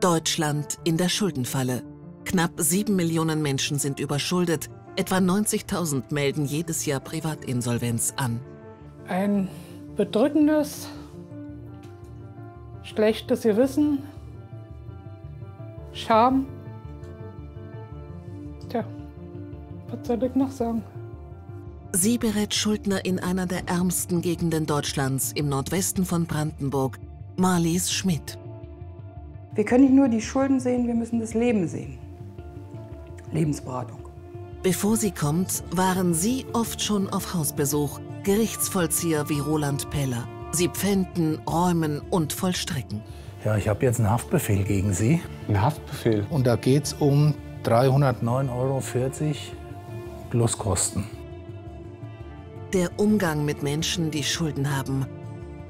Deutschland in der Schuldenfalle. Knapp 7 Millionen Menschen sind überschuldet. Etwa 90.000 melden jedes Jahr Privatinsolvenz an. Ein bedrückendes, schlechtes Gewissen, Scham. Tja, was soll ich noch sagen? Sie berät Schuldner in einer der ärmsten Gegenden Deutschlands, im Nordwesten von Brandenburg, Marlies Schmidt. Wir können nicht nur die Schulden sehen, wir müssen das Leben sehen. Lebensberatung. Bevor sie kommt, waren Sie oft schon auf Hausbesuch, Gerichtsvollzieher wie Roland Peller. Sie pfänden, räumen und vollstrecken. Ja, ich habe jetzt einen Haftbefehl gegen Sie. Ein Haftbefehl? Und da geht es um 309,40 € plus Kosten. Der Umgang mit Menschen, die Schulden haben,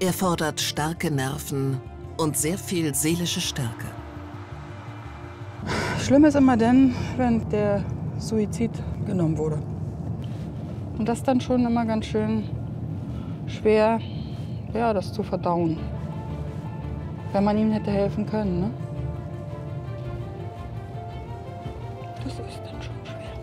er fordert starke Nerven und sehr viel seelische Stärke. Schlimm ist immer dann, wenn der Suizid genommen wurde. Und das ist dann schon immer ganz schön schwer, ja, das zu verdauen. Wenn man ihm hätte helfen können, ne? Das ist dann schon schwer.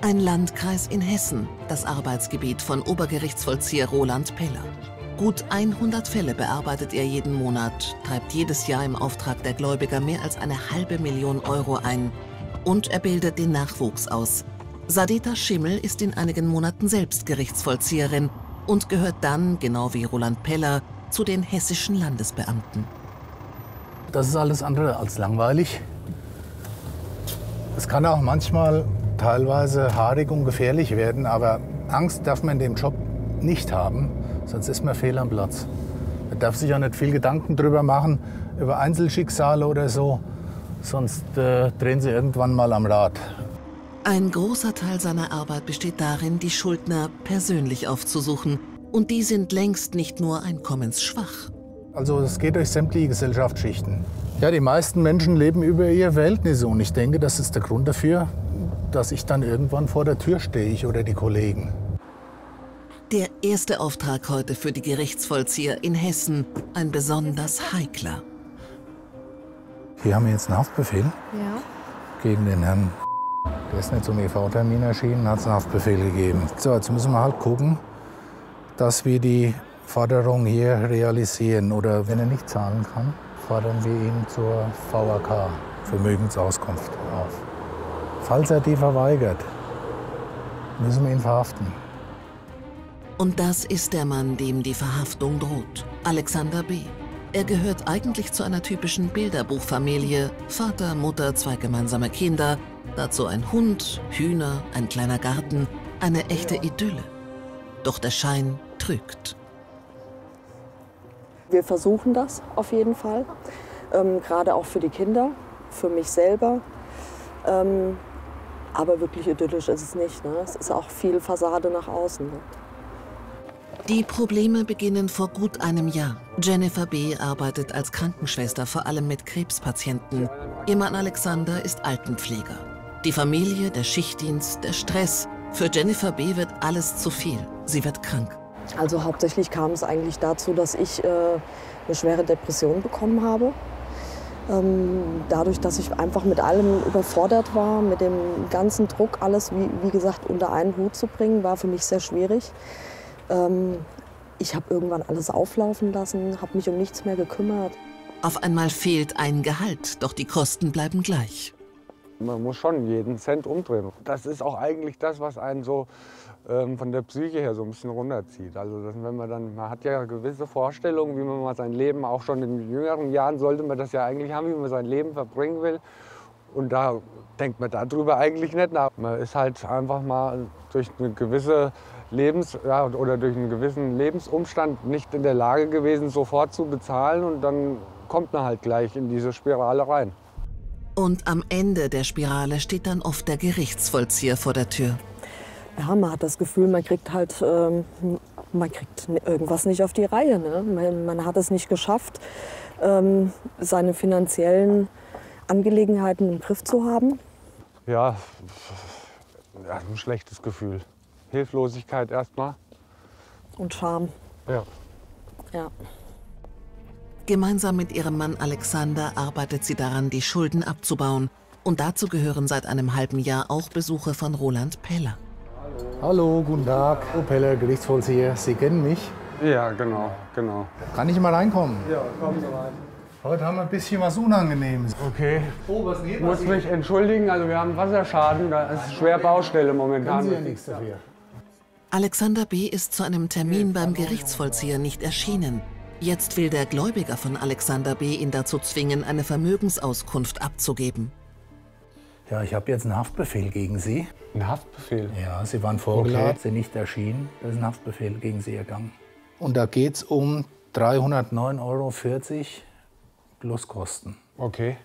Ein Landkreis in Hessen, das Arbeitsgebiet von Obergerichtsvollzieher Roland Peller. Gut 100 Fälle bearbeitet er jeden Monat, treibt jedes Jahr im Auftrag der Gläubiger mehr als 1,5 Million € ein und er bildet den Nachwuchs aus. Sadeta Schimmel ist in einigen Monaten selbst Gerichtsvollzieherin und gehört dann, genau wie Roland Peller, zu den hessischen Landesbeamten. Das ist alles andere als langweilig. Es kann auch manchmal teilweise haarig und gefährlich werden, aber Angst darf man in dem Job nicht haben, sonst ist man fehl am Platz. Man darf sich auch nicht viel Gedanken drüber machen, über Einzelschicksale oder so, sonst drehen sie irgendwann mal am Rad. Ein großer Teil seiner Arbeit besteht darin, die Schuldner persönlich aufzusuchen. Und die sind längst nicht nur einkommensschwach. Also es geht durch sämtliche Gesellschaftsschichten. Ja, die meisten Menschen leben über ihr Verhältnisse. Und ich denke, das ist der Grund dafür, dass ich dann irgendwann vor der Tür stehe, ich oder die Kollegen. Der erste Auftrag heute für die Gerichtsvollzieher in Hessen, ein besonders heikler. Hier haben wir jetzt einen Haftbefehl gegen den Herrn. Der ist nicht zum EV-Termin erschienen, hat es einen Haftbefehl gegeben. So, jetzt müssen wir halt gucken, dass wir die Forderung hier realisieren. Oder wenn er nicht zahlen kann, fordern wir ihn zur VAK, Vermögensauskunft, auf. Falls er die verweigert, müssen wir ihn verhaften. Und das ist der Mann, dem die Verhaftung droht, Alexander B. Er gehört eigentlich zu einer typischen Bilderbuchfamilie. Vater, Mutter, 2 gemeinsame Kinder. Dazu ein Hund, Hühner, ein kleiner Garten, eine echte Idylle. Doch der Schein trügt. Wir versuchen das auf jeden Fall, gerade auch für die Kinder, für mich selber. Aber wirklich idyllisch ist es nicht, ne? Es ist auch viel Fassade nach außen, ne? Die Probleme beginnen vor gut einem Jahr. Jennifer B. arbeitet als Krankenschwester, vor allem mit Krebspatienten. Ihr Mann Alexander ist Altenpfleger. Die Familie, der Schichtdienst, der Stress. Für Jennifer B. wird alles zu viel. Sie wird krank. Also hauptsächlich kam es eigentlich dazu, dass ich eine schwere Depression bekommen habe. Dadurch, dass ich einfach mit allem überfordert war, mit dem ganzen Druck, alles, wie gesagt, unter einen Hut zu bringen, war für mich sehr schwierig. Ich habe irgendwann alles auflaufen lassen, habe mich um nichts mehr gekümmert. Auf einmal fehlt ein Gehalt, doch die Kosten bleiben gleich. Man muss schon jeden Cent umdrehen. Das ist auch eigentlich das, was einen so von der Psyche her so ein bisschen runterzieht. Also wenn man dann, man hat ja gewisse Vorstellungen, wie man mal sein Leben, auch schon in jüngeren Jahren sollte man das ja eigentlich haben, wie man sein Leben verbringen will. Und da denkt man darüber eigentlich nicht nach. Man ist halt einfach mal durch eine gewisse durch einen gewissen Lebensumstand nicht in der Lage gewesen, sofort zu bezahlen. Und dann kommt man halt gleich in diese Spirale rein. Und am Ende der Spirale steht dann oft der Gerichtsvollzieher vor der Tür. Ja, man hat das Gefühl, man kriegt halt man kriegt irgendwas nicht auf die Reihe, ne? Man hat es nicht geschafft, seine finanziellen Angelegenheiten im Griff zu haben. Ja, ein schlechtes Gefühl. Hilflosigkeit erstmal, und Charme. Ja. Ja. Gemeinsam mit ihrem Mann Alexander arbeitet sie daran, die Schulden abzubauen. Und dazu gehören seit einem halben Jahr auch Besuche von Roland Peller. Hallo, guten Tag. Hallo Peller, Gerichtsvollzieher. Sie kennen mich? Ja, genau, genau. Kann ich mal reinkommen? Ja, kommen Sie rein. Heute haben wir ein bisschen was Unangenehmes. Okay. Oh, was geht? Ich muss mich entschuldigen, also wir haben Wasserschaden. Da ist schwer Baustelle momentan. Können Sie ja nichts dafür. Alexander B. ist zu einem Termin beim Gerichtsvollzieher nicht erschienen. Jetzt will der Gläubiger von Alexander B. ihn dazu zwingen, eine Vermögensauskunft abzugeben. Ja, ich habe jetzt einen Haftbefehl gegen Sie. Ein Haftbefehl? Ja, Sie waren vorgeladen, okay. Sind nicht erschienen. Da ist ein Haftbefehl gegen Sie ergangen. Und da geht es um 309,40 Euro plus Kosten. Okay.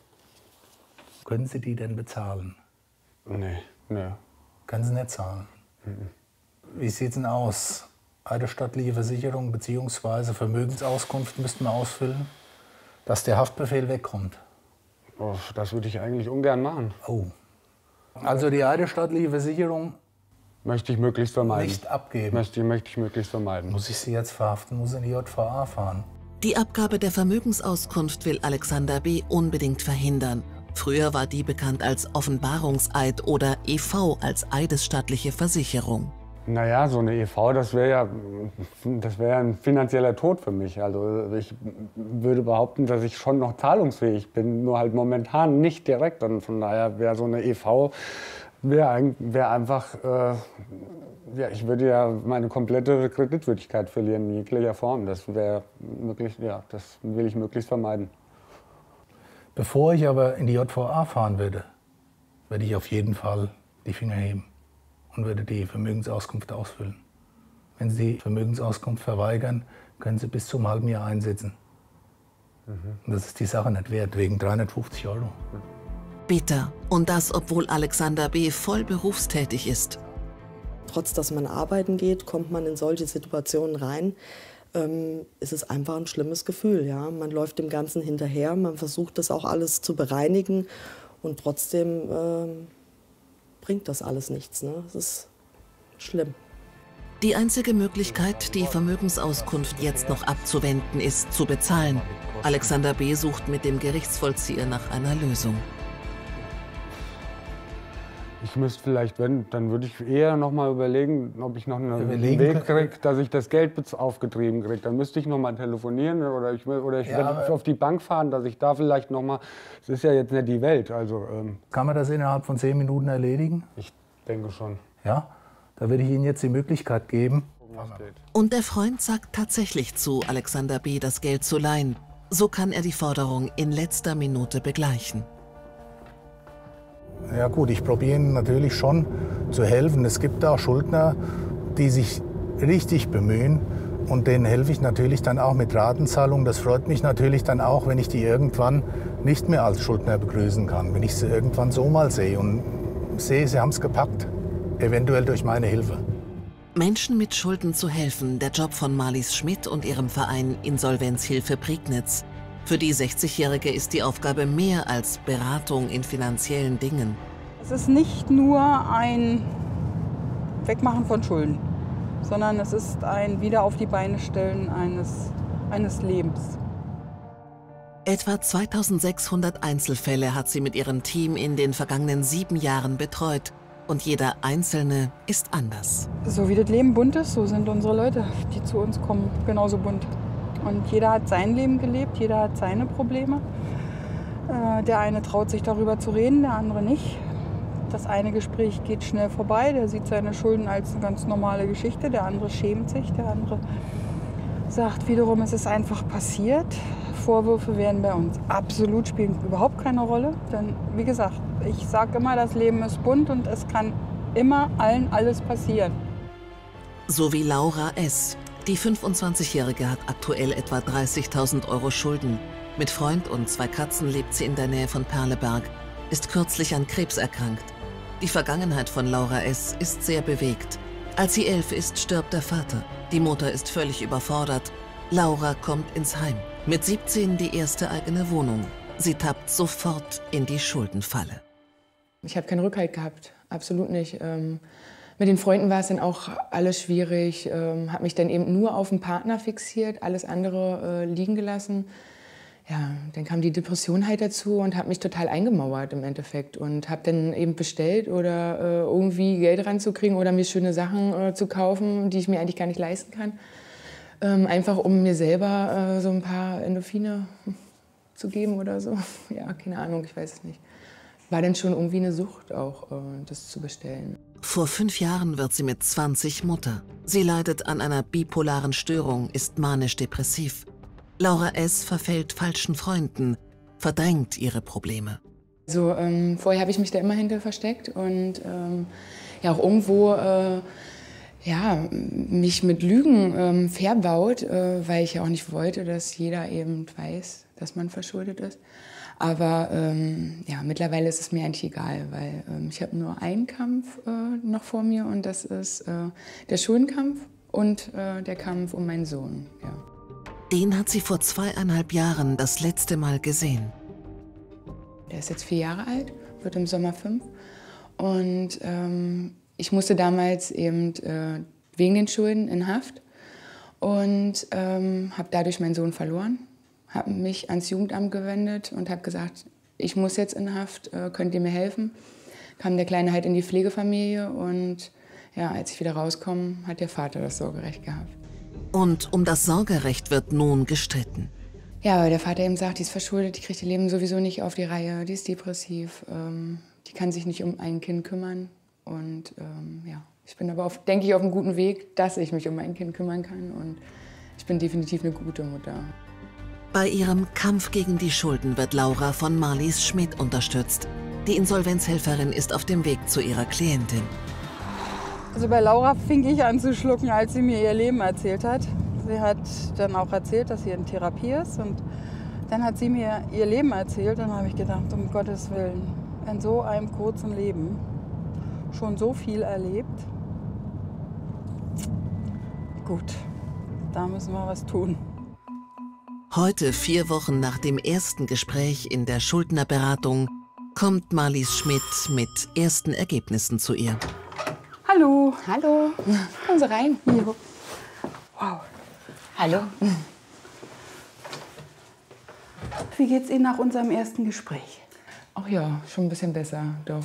Können Sie die denn bezahlen? Nee, nee. Können Sie nicht zahlen? Mhm. Wie sieht es denn aus? Eidesstattliche Versicherung bzw. Vermögensauskunft müssten wir ausfüllen, dass der Haftbefehl wegkommt. Oh, das würde ich eigentlich ungern machen. Oh. Also die eidesstattliche Versicherung möchte ich möglichst vermeiden. Nicht abgeben. Möchte ich möglichst vermeiden. Muss ich Sie jetzt verhaften? Muss in die JVA fahren? Die Abgabe der Vermögensauskunft will Alexander B. unbedingt verhindern. Früher war die bekannt als Offenbarungseid oder EV als eidesstattliche Versicherung. Naja, so eine EV, das wäre ja ein finanzieller Tod für mich. Also ich würde behaupten, dass ich schon noch zahlungsfähig bin, nur halt momentan nicht direkt. Und von daher wäre so eine EV, wäre einfach, ja, ich würde ja meine komplette Kreditwürdigkeit verlieren in jeglicher Form. Das wäre möglich, ja, das will ich möglichst vermeiden. Bevor ich aber in die JVA fahren würde, werde ich auf jeden Fall die Finger heben. Und würde die Vermögensauskunft ausfüllen. Wenn Sie die Vermögensauskunft verweigern, können Sie bis zum halben Jahr einsitzen. Mhm. Und das ist die Sache nicht wert, wegen 350 Euro. Bitter. Und das, obwohl Alexander B. voll berufstätig ist. Trotz, dass man arbeiten geht, kommt man in solche Situationen rein. Es ist einfach ein schlimmes Gefühl. Ja? Man läuft dem Ganzen hinterher, man versucht das auch alles zu bereinigen. Und trotzdem bringt das alles nichts. Ne? Das ist schlimm. Die einzige Möglichkeit, die Vermögensauskunft jetzt noch abzuwenden, ist zu bezahlen. Alexander B. sucht mit dem Gerichtsvollzieher nach einer Lösung. Ich müsste vielleicht, wenn, dann würde ich eher noch mal überlegen, ob ich noch einen Weg kriege, dass ich das Geld aufgetrieben kriege. Dann müsste ich noch mal telefonieren oder ich ja, auf die Bank fahren, dass ich da vielleicht noch mal. Es ist ja jetzt nicht die Welt. Also, kann man das innerhalb von 10 Minuten erledigen? Ich denke schon. Ja, da würde ich Ihnen jetzt die Möglichkeit geben. Und der Freund sagt tatsächlich zu, Alexander B. das Geld zu leihen. So kann er die Forderung in letzter Minute begleichen. Ja gut, ich probiere Ihnen natürlich schon zu helfen. Es gibt auch Schuldner, die sich richtig bemühen. Und denen helfe ich natürlich dann auch mit Ratenzahlung. Das freut mich natürlich dann auch, wenn ich die irgendwann nicht mehr als Schuldner begrüßen kann. Wenn ich sie irgendwann so mal sehe und sehe, sie haben es gepackt. Eventuell durch meine Hilfe. Menschen mit Schulden zu helfen, der Job von Marlies Schmidt und ihrem Verein Insolvenzhilfe Prignitz. Für die 60-Jährige ist die Aufgabe mehr als Beratung in finanziellen Dingen. Es ist nicht nur ein Wegmachen von Schulden, sondern es ist ein Wieder auf die Beine stellen eines Lebens. Etwa 2600 Einzelfälle hat sie mit ihrem Team in den vergangenen 7 Jahren betreut. Und jeder Einzelne ist anders. So wie das Leben bunt ist, so sind unsere Leute, die zu uns kommen, genauso bunt. Und jeder hat sein Leben gelebt, jeder hat seine Probleme. Der eine traut sich darüber zu reden, der andere nicht. Das eine Gespräch geht schnell vorbei, der sieht seine Schulden als eine ganz normale Geschichte, der andere schämt sich, der andere sagt wiederum, es ist einfach passiert. Vorwürfe werden bei uns absolut, spielen überhaupt keine Rolle. Denn wie gesagt, ich sage immer, das Leben ist bunt und es kann immer allen alles passieren. So wie Laura S. Die 25-Jährige hat aktuell etwa 30.000 Euro Schulden. Mit Freund und 2 Katzen lebt sie in der Nähe von Perleberg, ist kürzlich an Krebs erkrankt. Die Vergangenheit von Laura S. ist sehr bewegt. Als sie 11 ist, stirbt der Vater. Die Mutter ist völlig überfordert. Laura kommt ins Heim. Mit 17 die erste eigene Wohnung. Sie tappt sofort in die Schuldenfalle. Ich habe keinen Rückhalt gehabt, absolut nicht. Mit den Freunden war es dann auch alles schwierig, habe mich dann eben nur auf den Partner fixiert, alles andere liegen gelassen. Ja, dann kam die Depression halt dazu und habe mich total eingemauert im Endeffekt und habe dann eben bestellt oder irgendwie Geld ranzukriegen oder mir schöne Sachen zu kaufen, die ich mir eigentlich gar nicht leisten kann. Einfach um mir selber so ein paar Endorphine zu geben oder so. Ja, keine Ahnung, ich weiß es nicht. War denn schon irgendwie eine Sucht auch, das zu bestellen. Vor 5 Jahren wird sie mit 20 Mutter. Sie leidet an einer bipolaren Störung, ist manisch-depressiv. Laura S. verfällt falschen Freunden, verdrängt ihre Probleme. Also, vorher habe ich mich da immer hinter versteckt und ja auch irgendwo ja, mich mit Lügen verbaut, weil ich ja auch nicht wollte, dass jeder eben weiß, dass man verschuldet ist. Aber ja, mittlerweile ist es mir eigentlich egal, weil ich habe nur einen Kampf noch vor mir und das ist der Schuldenkampf und der Kampf um meinen Sohn. Ja. Den hat sie vor 2,5 Jahren das letzte Mal gesehen. Der ist jetzt 4 Jahre alt, wird im Sommer 5. Und ich musste damals eben wegen den Schulden in Haft und habe dadurch meinen Sohn verloren. Habe mich ans Jugendamt gewendet und habe gesagt, ich muss jetzt in Haft, könnt ihr mir helfen? Kam der Kleine halt in die Pflegefamilie und ja, als ich wieder rauskomme, hat der Vater das Sorgerecht gehabt. Und um das Sorgerecht wird nun gestritten. Ja, weil der Vater eben sagt, die ist verschuldet, die kriegt ihr Leben sowieso nicht auf die Reihe, die ist depressiv, die kann sich nicht um ein Kind kümmern. Und ja, ich bin aber, denke ich, auf einem guten Weg, dass ich mich um mein Kind kümmern kann und ich bin definitiv eine gute Mutter. Bei ihrem Kampf gegen die Schulden wird Laura von Marlies Schmidt unterstützt. Die Insolvenzhelferin ist auf dem Weg zu ihrer Klientin. Also bei Laura fing ich an zu schlucken, als sie mir ihr Leben erzählt hat. Sie hat dann auch erzählt, dass sie in Therapie ist. Und dann hat sie mir ihr Leben erzählt und habe ich gedacht, um Gottes Willen, in so einem kurzen Leben schon so viel erlebt. Gut, da müssen wir was tun. Heute, 4 Wochen nach dem ersten Gespräch in der Schuldnerberatung, kommt Marlies Schmidt mit ersten Ergebnissen zu ihr. Hallo. Hallo. Kommen Sie rein. Jo. Wow. Hallo. Wie geht's Ihnen nach unserem ersten Gespräch? Ach ja, schon ein bisschen besser, doch.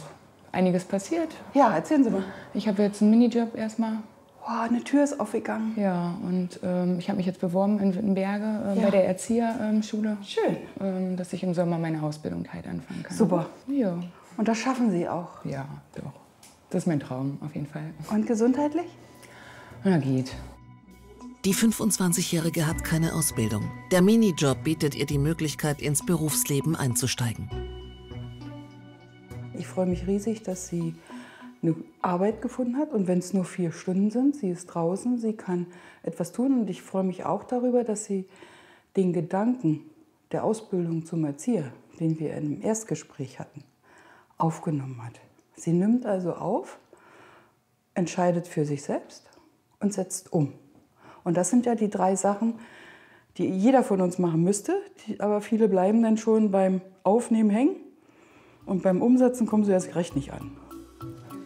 Einiges passiert. Ja, erzählen Sie mal. Ich habe jetzt einen Minijob erstmal. Oh, eine Tür ist aufgegangen. Ja, und ich habe mich jetzt beworben in Wittenberge bei der Erzieherschule. Schön. Dass ich im Sommer meine Ausbildung halt anfangen kann. Super. Ja. Und das schaffen Sie auch? Ja, doch. Das ist mein Traum, auf jeden Fall. Und gesundheitlich? Na, geht. Die 25-Jährige hat keine Ausbildung. Der Minijob bietet ihr die Möglichkeit, ins Berufsleben einzusteigen. Ich freue mich riesig, dass sie eine Arbeit gefunden hat und wenn es nur 4 Stunden sind, sie ist draußen, sie kann etwas tun und ich freue mich auch darüber, dass sie den Gedanken der Ausbildung zum Erzieher, den wir im Erstgespräch hatten, aufgenommen hat. Sie nimmt also auf, entscheidet für sich selbst und setzt um. Und das sind ja die 3 Sachen, die jeder von uns machen müsste, aber viele bleiben dann schon beim Aufnehmen hängen und beim Umsetzen kommen sie erst recht nicht an.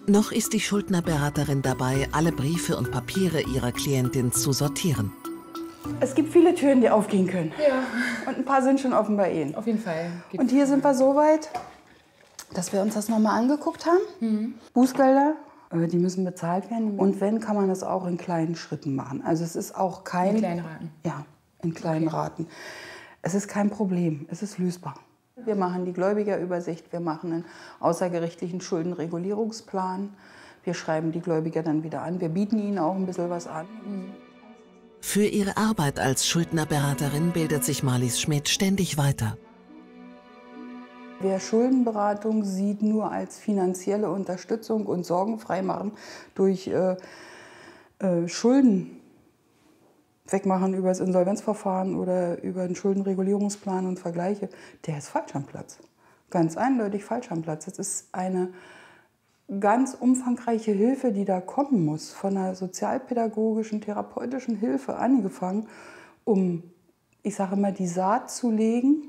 Noch ist die Schuldnerberaterin dabei, alle Briefe und Papiere ihrer Klientin zu sortieren. Es gibt viele Türen, die aufgehen können. Ja. Und ein paar sind schon offen bei Ihnen. Auf jeden Fall. Geht und hier sind wir so weit, dass wir uns das nochmal angeguckt haben. Mhm. Bußgelder, die müssen bezahlt werden. Und wenn, kann man das auch in kleinen Schritten machen. Also es ist auch kein... In kleinen Raten. Ja, in kleinen Raten. Es ist kein Problem, es ist lösbar. Wir machen die Gläubigerübersicht, wir machen einen außergerichtlichen Schuldenregulierungsplan, wir schreiben die Gläubiger dann wieder an, wir bieten ihnen auch ein bisschen was an. Für ihre Arbeit als Schuldnerberaterin bildet sich Marlies Schmidt ständig weiter. Wer Schuldenberatung sieht nur als finanzielle Unterstützung und sorgenfrei machen durch Schulden wegmachen über das Insolvenzverfahren oder über den Schuldenregulierungsplan und Vergleiche, der ist falsch am Platz. Ganz eindeutig falsch am Platz. Es ist eine ganz umfangreiche Hilfe, die da kommen muss, von einer sozialpädagogischen, therapeutischen Hilfe angefangen, um, ich sage mal, die Saat zu legen,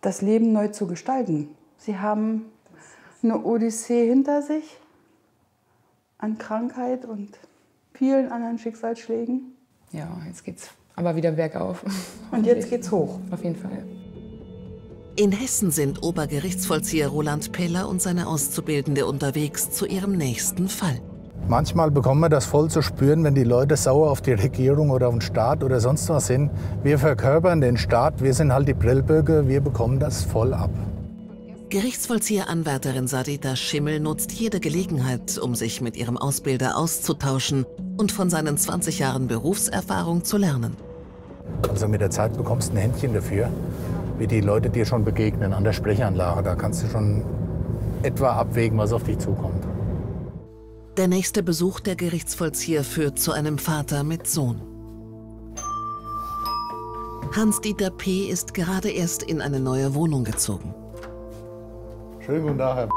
das Leben neu zu gestalten. Sie haben eine Odyssee hinter sich an Krankheit und vielen anderen Schicksalsschlägen. Ja, jetzt geht's aber wieder bergauf. Und jetzt geht's hoch. Auf jeden Fall. In Hessen sind Obergerichtsvollzieher Roland Peller und seine Auszubildende unterwegs zu ihrem nächsten Fall. Manchmal bekommen wir das voll zu spüren, wenn die Leute sauer auf die Regierung oder auf den Staat oder sonst was sind. Wir verkörpern den Staat, wir sind halt die Prellböcke, wir bekommen das voll ab. Gerichtsvollzieheranwärterin Sadeta Schimmel nutzt jede Gelegenheit, um sich mit ihrem Ausbilder auszutauschen und von seinen 20 Jahren Berufserfahrung zu lernen. Also mit der Zeit bekommst du ein Händchen dafür, wie die Leute dir schon begegnen an der Sprechanlage. Da kannst du schon etwa abwägen, was auf dich zukommt. Der nächste Besuch der Gerichtsvollzieher führt zu einem Vater mit Sohn. Hans-Dieter P. ist gerade erst in eine neue Wohnung gezogen. Schönen guten Tag, Herr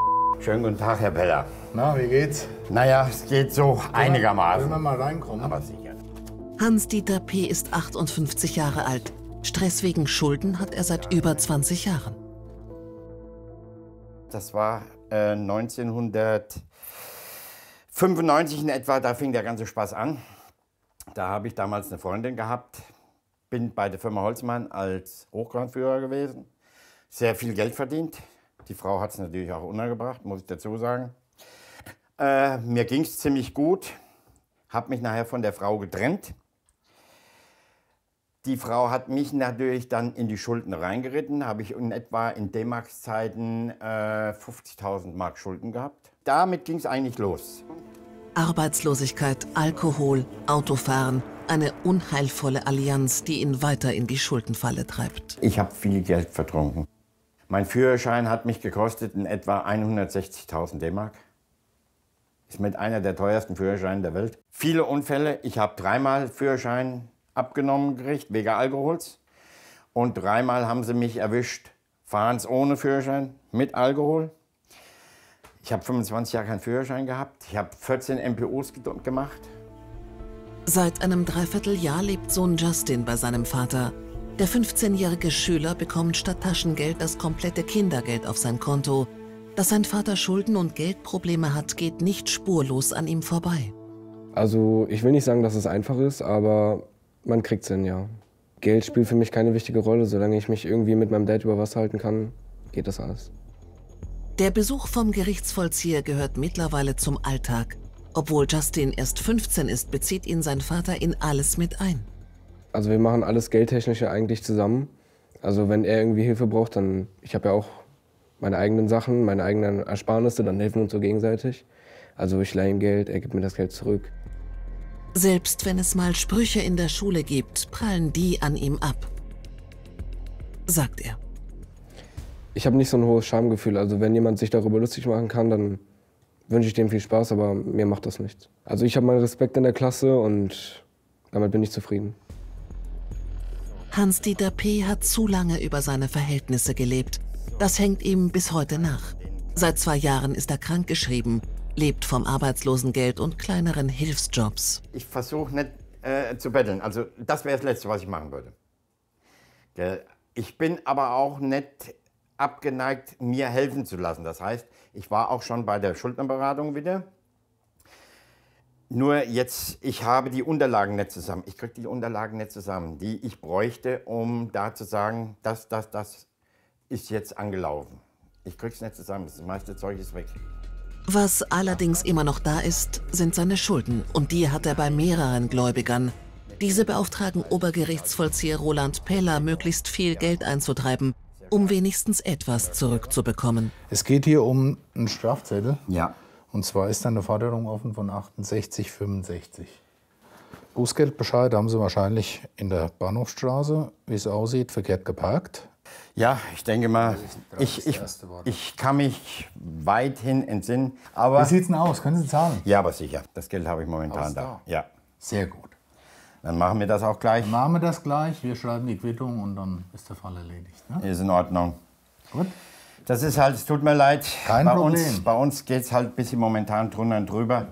Schönen guten Tag, Herr Peller. Na, wie geht's? Naja, es geht so einigermaßen. Können wir mal reinkommen? Aber sicher. Hans-Dieter P. ist 58 Jahre alt. Stress wegen Schulden hat er seit über 20 Jahren. Das war 1995 in etwa, da fing der ganze Spaß an. Da habe ich damals eine Freundin gehabt, bin bei der Firma Holzmann als Hochgrundführer gewesen, sehr viel Geld verdient. Die Frau hat es natürlich auch untergebracht, muss ich dazu sagen. Mir ging es ziemlich gut, habe mich nachher von der Frau getrennt. Die Frau hat mich natürlich dann in die Schulden reingeritten, habe ich in etwa in D-Mark-Zeiten 50.000 Mark Schulden gehabt. Damit ging es eigentlich los. Arbeitslosigkeit, Alkohol, Autofahren, eine unheilvolle Allianz, die ihn weiter in die Schuldenfalle treibt. Ich habe viel Geld vertrunken. Mein Führerschein hat mich gekostet in etwa 160.000 D-Mark. Ist mit einer der teuersten Führerscheine der Welt. Viele Unfälle. Ich habe dreimal Führerschein abgenommen gekriegt wegen Alkohols. Und dreimal haben sie mich erwischt. Fahrens ohne Führerschein, mit Alkohol. Ich habe 25 Jahre keinen Führerschein gehabt. Ich habe 14 MPUs gemacht. Seit einem Dreivierteljahr lebt Sohn Justin bei seinem Vater. Der 15-jährige Schüler bekommt statt Taschengeld das komplette Kindergeld auf sein Konto. Dass sein Vater Schulden und Geldprobleme hat, geht nicht spurlos an ihm vorbei. Also ich will nicht sagen, dass es einfach ist, aber man kriegt's hin, ja. Geld spielt für mich keine wichtige Rolle. Solange ich mich irgendwie mit meinem Dad über Wasser halten kann, geht das alles. Der Besuch vom Gerichtsvollzieher gehört mittlerweile zum Alltag. Obwohl Justin erst 15 ist, bezieht ihn sein Vater in alles mit ein. Also wir machen alles Geldtechnische eigentlich zusammen. Also wenn er irgendwie Hilfe braucht, dann, ich habe ja auch meine eigenen Sachen, meine eigenen Ersparnisse, dann helfen wir uns so gegenseitig. Also ich leihe ihm Geld, er gibt mir das Geld zurück. Selbst wenn es mal Sprüche in der Schule gibt, prallen die an ihm ab, sagt er. Ich habe nicht so ein hohes Schamgefühl. Also wenn jemand sich darüber lustig machen kann, dann wünsche ich dem viel Spaß, aber mir macht das nichts. Also ich habe meinen Respekt in der Klasse und damit bin ich zufrieden. Hans-Dieter P. hat zu lange über seine Verhältnisse gelebt. Das hängt ihm bis heute nach. Seit 2 Jahren ist er krankgeschrieben, lebt vom Arbeitslosengeld und kleineren Hilfsjobs. Ich versuche nicht zu betteln. Also das wäre das Letzte, was ich machen würde. Gell? Ich bin aber auch nicht abgeneigt, mir helfen zu lassen. Das heißt, ich war auch schon bei der Schuldnerberatung wieder. Nur jetzt, ich habe die Unterlagen nicht zusammen. Ich kriege die Unterlagen nicht zusammen, die ich bräuchte, um da zu sagen, das ist jetzt angelaufen. Ich kriege es nicht zusammen, das meiste Zeug ist weg. Was allerdings immer noch da ist, sind seine Schulden. Und die hat er bei mehreren Gläubigern. Diese beauftragen Obergerichtsvollzieher Roland Peller, möglichst viel Geld einzutreiben, um wenigstens etwas zurückzubekommen. Es geht hier um einen Strafzettel. Ja. Und zwar ist dann eine Forderung offen von 68,65. Bußgeldbescheid haben Sie wahrscheinlich in der Bahnhofstraße, wie es aussieht, verkehrt geparkt. Ja, ich denke mal, ich kann mich weithin entsinnen. Aber wie sieht's denn aus? Können Sie zahlen? Ja, aber sicher. Das Geld habe ich momentan da. Ja. Sehr gut. Dann machen wir das auch gleich. Dann machen wir das gleich. Wir schreiben die Quittung und dann ist der Fall erledigt. Ne? Ist in Ordnung. Gut. Das ist halt, es tut mir leid, bei uns geht es halt ein bisschen momentan drunter und drüber.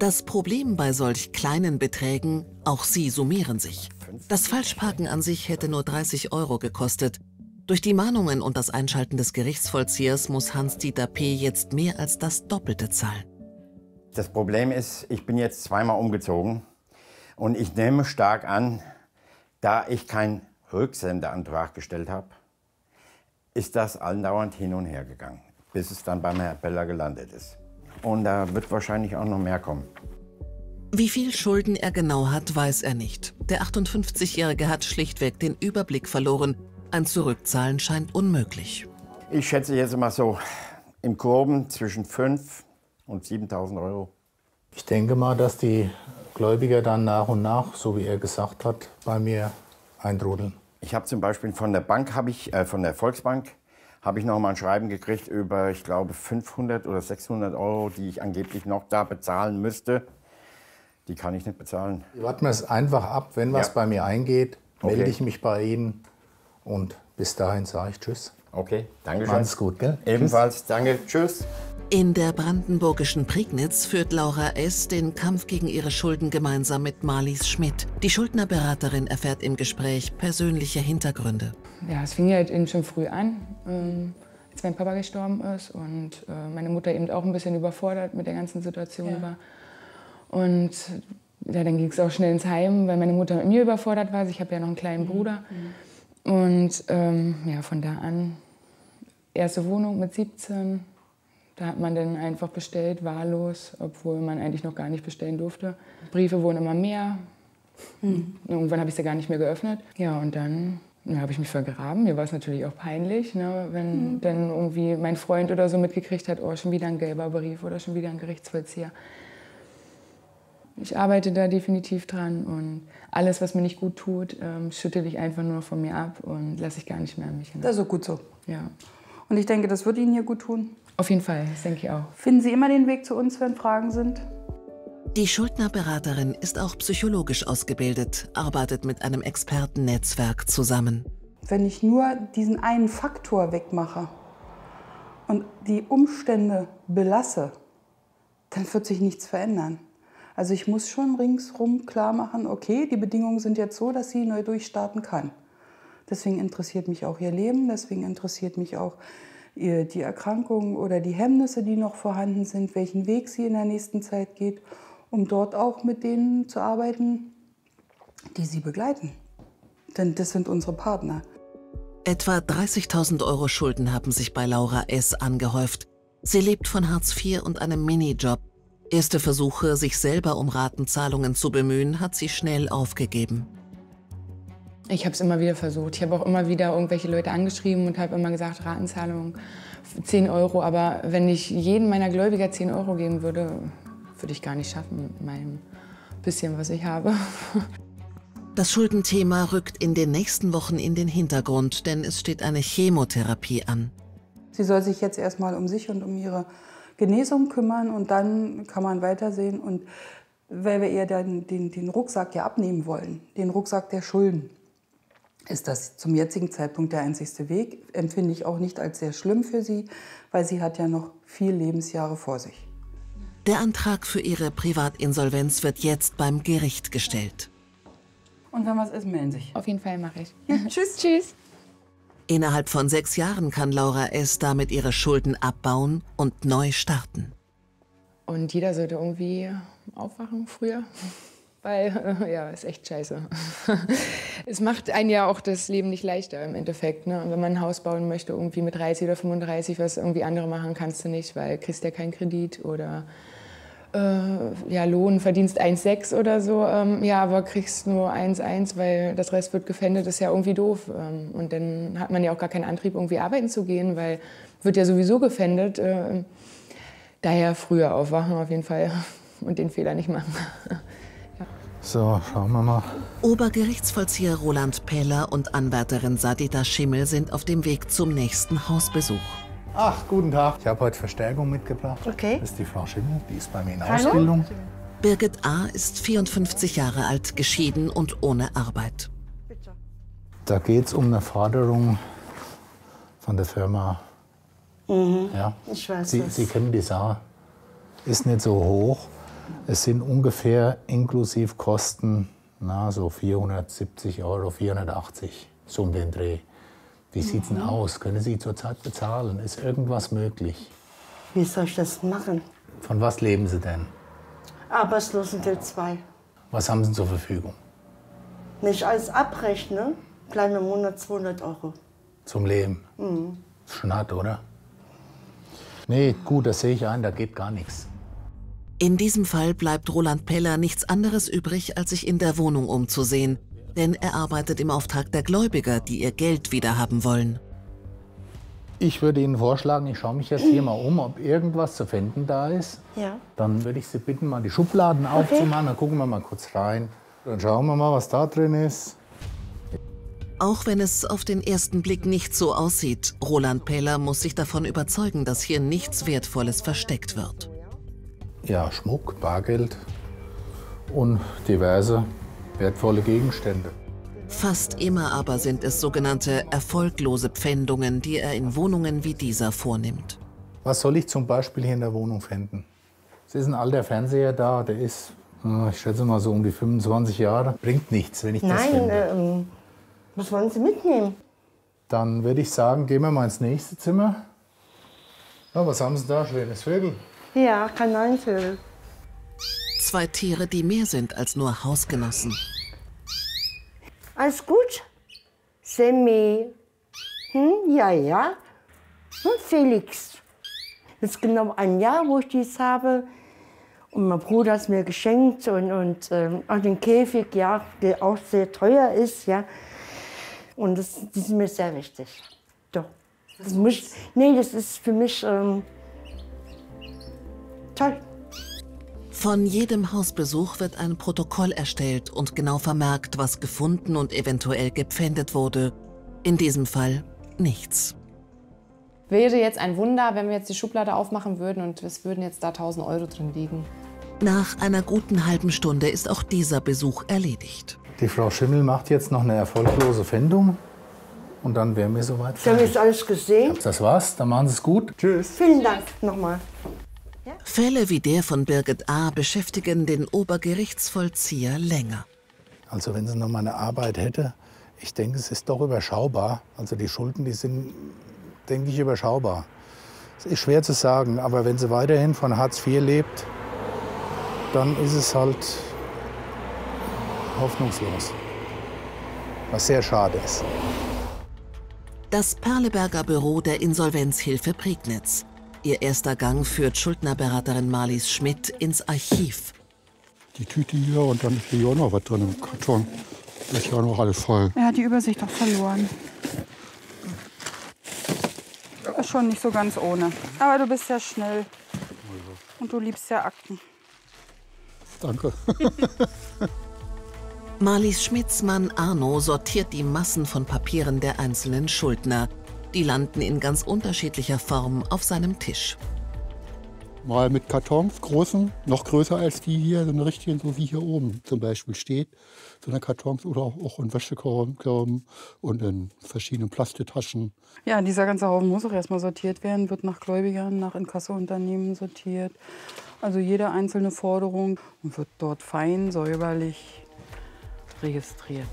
Das Problem bei solch kleinen Beträgen, auch sie summieren sich. Das Falschparken an sich hätte nur 30 € gekostet. Durch die Mahnungen und das Einschalten des Gerichtsvollziehers muss Hans-Dieter P. jetzt mehr als das Doppelte zahlen. Das Problem ist, ich bin jetzt zweimal umgezogen und ich nehme stark an, da ich keinen Rücksendeantrag gestellt habe, ist das andauernd hin und her gegangen, bis es dann beim Herrn Peller gelandet ist. Und da wird wahrscheinlich auch noch mehr kommen. Wie viel Schulden er genau hat, weiß er nicht. Der 58-Jährige hat schlichtweg den Überblick verloren. Ein Zurückzahlen scheint unmöglich. Ich schätze jetzt immer so im Kurven zwischen 5.000 und 7.000 Euro. Ich denke mal, dass die Gläubiger dann nach und nach, so wie er gesagt hat, bei mir eintrudeln. Ich habe zum Beispiel von der Bank, von der Volksbank, habe ich noch mal ein Schreiben gekriegt über, ich glaube, 500 oder 600 Euro, die ich angeblich noch da bezahlen müsste. Die kann ich nicht bezahlen. Warten wir es einfach ab. Wenn was bei mir eingeht, melde ich mich bei Ihnen. Und bis dahin sage ich Tschüss. Okay, danke schön. Alles gut, gell? Ebenfalls, tschüss. Danke, tschüss. In der brandenburgischen Prignitz führt Laura S. den Kampf gegen ihre Schulden gemeinsam mit Marlies Schmidt. Die Schuldnerberaterin erfährt im Gespräch persönliche Hintergründe. Ja, es fing ja halt eben schon früh an, als mein Papa gestorben ist und meine Mutter eben auch ein bisschen überfordert mit der ganzen Situation war. Und ja, dann ging es auch schnell ins Heim, weil meine Mutter mit mir überfordert war. Ich habe ja noch einen kleinen Bruder. Und ja, von da an, erste Wohnung mit 17, da hat man dann einfach bestellt, wahllos, obwohl man eigentlich noch gar nicht bestellen durfte. Briefe wurden immer mehr, irgendwann habe ich sie gar nicht mehr geöffnet. Ja, und dann habe ich mich vergraben, mir war es natürlich auch peinlich, ne, wenn dann irgendwie mein Freund oder so mitgekriegt hat, oh, schon wieder ein gelber Brief oder schon wieder ein Gerichtsvollzieher. Ich arbeite da definitiv dran und alles, was mir nicht gut tut, schüttel ich einfach nur von mir ab und lasse ich gar nicht mehr an mich hin. Das ist auch gut so. Ja. Und ich denke, das wird Ihnen hier gut tun? Auf jeden Fall, das denke ich auch. Finden Sie immer den Weg zu uns, wenn Fragen sind? Die Schuldnerberaterin ist auch psychologisch ausgebildet, arbeitet mit einem Expertennetzwerk zusammen. Wenn ich nur diesen einen Faktor wegmache und die Umstände belasse, dann wird sich nichts verändern. Also ich muss schon ringsrum klar machen, okay, die Bedingungen sind jetzt so, dass sie neu durchstarten kann. Deswegen interessiert mich auch ihr Leben, deswegen interessiert mich auch die Erkrankungen oder die Hemmnisse, die noch vorhanden sind, welchen Weg sie in der nächsten Zeit geht, um dort auch mit denen zu arbeiten, die sie begleiten. Denn das sind unsere Partner. Etwa 30.000 Euro Schulden haben sich bei Laura S. angehäuft. Sie lebt von Hartz IV und einem Minijob. Erste Versuche, sich selber um Ratenzahlungen zu bemühen, hat sie schnell aufgegeben. Ich habe es immer wieder versucht. Ich habe auch immer wieder irgendwelche Leute angeschrieben und habe immer gesagt, Ratenzahlung 10 Euro. Aber wenn ich jedem meiner Gläubiger 10 Euro geben würde, würde ich gar nicht schaffen mit meinem bisschen, was ich habe. Das Schuldenthema rückt in den nächsten Wochen in den Hintergrund, denn es steht eine Chemotherapie an. Sie soll sich jetzt erstmal um sich und um ihre Genesung kümmern und dann kann man weitersehen. Und weil wir ihr dann den Rucksack ja abnehmen wollen, den Rucksack der Schulden, ist das zum jetzigen Zeitpunkt der einzigste Weg. Empfinde ich auch nicht als sehr schlimm für sie, weil sie hat ja noch viele Lebensjahre vor sich. Der Antrag für ihre Privatinsolvenz wird jetzt beim Gericht gestellt. Und wenn was ist, melden Sie sich. Auf jeden Fall mache ich. Ja, tschüss, tschüss. Innerhalb von 6 Jahren kann Laura S. damit ihre Schulden abbauen und neu starten. Und jeder sollte irgendwie aufwachen früher, weil, ja, ist echt scheiße. Es macht einen ja auch das Leben nicht leichter im Endeffekt, ne? Und wenn man ein Haus bauen möchte, irgendwie mit 30 oder 35, was irgendwie andere machen, kannst du nicht, weil du kriegst ja keinen Kredit oder ja, Lohn, verdienst 1,6 oder so, ja, aber kriegst nur 1,1, weil das Rest wird gefändet, ist ja irgendwie doof. Und dann hat man ja auch gar keinen Antrieb, irgendwie arbeiten zu gehen, weil wird ja sowieso gefändet. Daher früher aufwachen auf jeden Fall und den Fehler nicht machen. Ja. So, schauen wir mal. Obergerichtsvollzieher Roland Peller und Anwärterin Sadeta Schimmel sind auf dem Weg zum nächsten Hausbesuch. Ach, guten Tag. Ich habe heute Verstärkung mitgebracht. Okay. Das ist die Frau Schimmel, die ist bei mir in Ausbildung. Birgit A. ist 54 Jahre alt, geschieden und ohne Arbeit. Da geht es um eine Forderung von der Firma. Mhm. Ja. Ich weiß es. Sie kennen die Sache. Ist nicht so hoch. Es sind ungefähr inklusive Kosten, na, so 470 Euro, 480, so um den Dreh. Wie sieht's denn aus? Können Sie zurzeit bezahlen? Ist irgendwas möglich? Wie soll ich das machen? Von was leben Sie denn? Arbeitslosengeld 2. Was haben Sie zur Verfügung? Nicht alles abrechne, bleiben im Monat 200 Euro. Zum Leben? Mhm. Ist schon hart, oder? Nee, gut, das sehe ich ein, da geht gar nichts. In diesem Fall bleibt Roland Peller nichts anderes übrig, als sich in der Wohnung umzusehen. Denn er arbeitet im Auftrag der Gläubiger, die ihr Geld wiederhaben wollen. Ich würde Ihnen vorschlagen, ich schaue mich jetzt hier mal um, ob irgendwas zu finden da ist. Ja. Dann würde ich Sie bitten, mal die Schubladen aufzumachen, dann gucken wir mal kurz rein. Dann schauen wir mal, was da drin ist. Auch wenn es auf den ersten Blick nicht so aussieht, Roland Peller muss sich davon überzeugen, dass hier nichts Wertvolles versteckt wird. Ja, Schmuck, Bargeld und diverse wertvolle Gegenstände. Fast immer aber sind es sogenannte erfolglose Pfändungen, die er in Wohnungen wie dieser vornimmt. Was soll ich zum Beispiel hier in der Wohnung pfänden? Es ist ein alter Fernseher da, der ist, ich schätze mal so um die 25 Jahre. Bringt nichts, wenn ich das finde. Nein, was wollen Sie mitnehmen? Dann würde ich sagen, gehen wir mal ins nächste Zimmer. Na, was haben Sie da? Schönes Vögel? Ja, Kanarienvögel. Zwei Tiere, die mehr sind als nur Hausgenossen. Alles gut? Sammy. Hm, ja, ja. Und Felix. Das ist genau ein Jahr, wo ich dies habe. Und mein Bruder hat es mir geschenkt. Und auch den Käfig, ja, der auch sehr teuer ist. Ja. Und das ist mir sehr wichtig. Doch. Das muss, nee, das ist für mich toll. Von jedem Hausbesuch wird ein Protokoll erstellt und genau vermerkt, was gefunden und eventuell gepfändet wurde. In diesem Fall nichts. Wäre jetzt ein Wunder, wenn wir jetzt die Schublade aufmachen würden und es würden jetzt da 1000 Euro drin liegen. Nach einer guten halben Stunde ist auch dieser Besuch erledigt. Die Frau Schimmel macht jetzt noch eine erfolglose Pfändung und dann wären wir soweit fertig. Haben wir jetzt alles gesehen? Das war's, dann machen Sie es gut. Tschüss. Vielen Dank nochmal. Fälle wie der von Birgit A. beschäftigen den Obergerichtsvollzieher länger. Also wenn sie noch mal eine Arbeit hätte, ich denke, es ist doch überschaubar. Also die Schulden, die sind, denke ich, überschaubar. Es ist schwer zu sagen, aber wenn sie weiterhin von Hartz IV lebt, dann ist es halt hoffnungslos, was sehr schade ist. Das Perleberger Büro der Insolvenzhilfe Prignitz. Ihr erster Gang führt Schuldnerberaterin Marlies Schmidt ins Archiv. Die Tüte hier und dann ist hier auch noch was drin im Karton. Das ist ja auch noch alles voll. Er hat die Übersicht auch verloren. Ist schon nicht so ganz ohne. Aber du bist ja schnell. Und du liebst ja Akten. Danke. Marlies Schmidts Mann Arno sortiert die Massen von Papieren der einzelnen Schuldner. Die landen in ganz unterschiedlicher Form auf seinem Tisch. Mal mit Kartons, großen, noch größer als die hier, so eine richtige, so wie hier oben zum Beispiel steht. So eine Kartons oder auch in Wäschekorben und in verschiedenen Plastiktaschen. Ja, dieser ganze Haufen muss auch erstmal sortiert werden, wird nach Gläubigern, nach Inkassounternehmen sortiert. Also jede einzelne Forderung wird dort fein, säuberlich registriert.